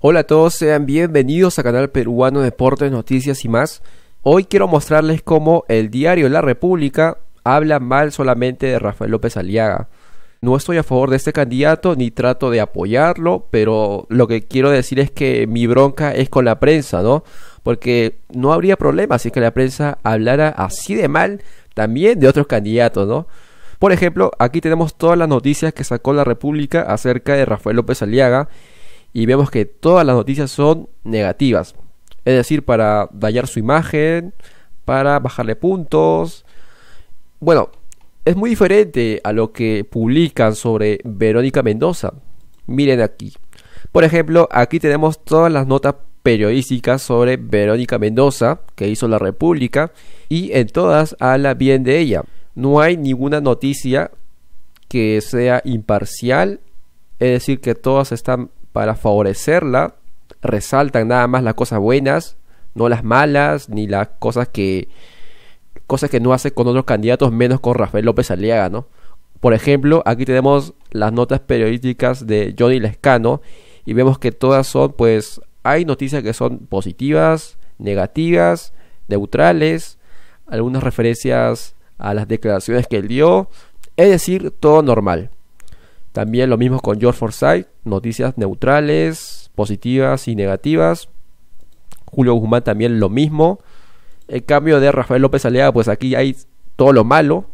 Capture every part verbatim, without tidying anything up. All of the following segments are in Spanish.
Hola a todos, sean bienvenidos a Canal Peruano Deportes, Noticias y más. Hoy quiero mostrarles cómo el diario La República habla mal solamente de Rafael López Aliaga. No estoy a favor de este candidato ni trato de apoyarlo, pero lo que quiero decir es que mi bronca es con la prensa, ¿no? Porque no habría problema si es que la prensa hablara así de mal también de otros candidatos, ¿no? Por ejemplo, aquí tenemos todas las noticias que sacó La República acerca de Rafael López Aliaga. Y vemos que todas las noticias son negativas. Es decir, para dañar su imagen, para bajarle puntos. Bueno, es muy diferente a lo que publican sobre Verónica Mendoza. Miren aquí. Por ejemplo, aquí tenemos todas las notas periodísticas sobre Verónica Mendoza, que hizo La República. Y en todas habla bien de ella. No hay ninguna noticia que sea imparcial. Es decir, que todas están para favorecerla, resaltan nada más las cosas buenas, no las malas, ni las cosas que cosas que no hace con otros candidatos, menos con Rafael López Aliaga, ¿no? Por ejemplo, aquí tenemos las notas periodísticas de Johnny Lescano y vemos que todas son, pues, hay noticias que son positivas, negativas, neutrales, algunas referencias a las declaraciones que él dio, es decir, todo normal. También lo mismo con George Forsythe, noticias neutrales, positivas y negativas. Julio Guzmán también lo mismo. En cambio de Rafael López Aliaga, pues aquí hay todo lo malo.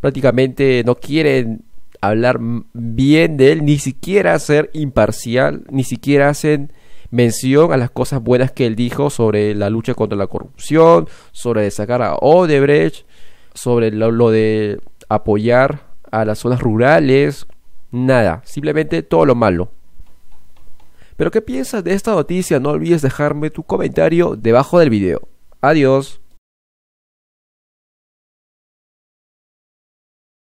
Prácticamente no quieren hablar bien de él, ni siquiera ser imparcial, ni siquiera hacen mención a las cosas buenas que él dijo sobre la lucha contra la corrupción, sobre sacar a Odebrecht, sobre lo, lo de apoyar a las zonas rurales, nada, simplemente todo lo malo. ¿Pero qué piensas de esta noticia? No olvides dejarme tu comentario debajo del video. Adiós.